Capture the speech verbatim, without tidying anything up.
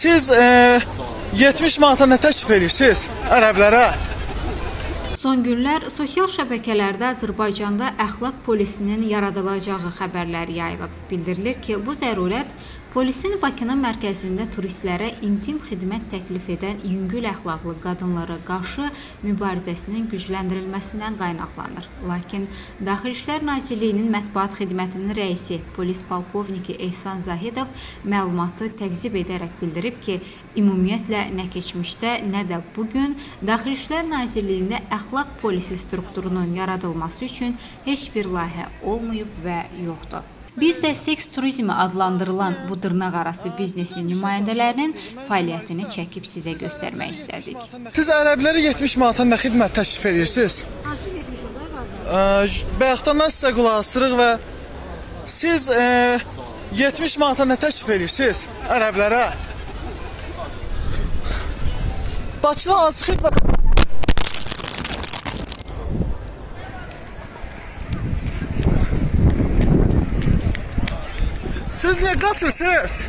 Siz e, yetmiş manata nə təklif edirsiniz ərəblərə? Son günlər sosial şəbəkələrdə Azərbaycanda əxlaq polisinin yaradılacağı xəbərləri yayılıb. Bildirilir ki, bu zərurət polisin Bakının mərkəzində turistlərə intim xidmət təklif edən yüngül əxlaqlı qadınlara qarşı mübarizəsinin gücləndirilməsindən qaynaqlanır. Lakin Daxili İşlər Nazirliyinin mətbuat xidmətinin rəisi Polis Polkovniki Ehsan Zahidov məlumatı təqzib edərək bildirib ki, ümumiyyətlə nə keçmişdə, nə də bugün Daxili İşlər Nazirliyində əxlaq Əxlaq polisi strukturunun yaradılması üçün heç bir layihə olmayıb və yoxdur. Biz də seks turizmi adlandırılan bu dırnaq arası biznesin nümayəndələrinin fəaliyyətini çəkib sizə göstərmək istədik. Siz ərəblərə yetmiş manata nə xidmət təklif edirsiniz? Bayaqdan sizə qulaq asırıq və siz e, yetmiş manata nə təklif edirsiniz ərəblərə? Bakıda hansı xidmət? Siz ne kaçırsınız?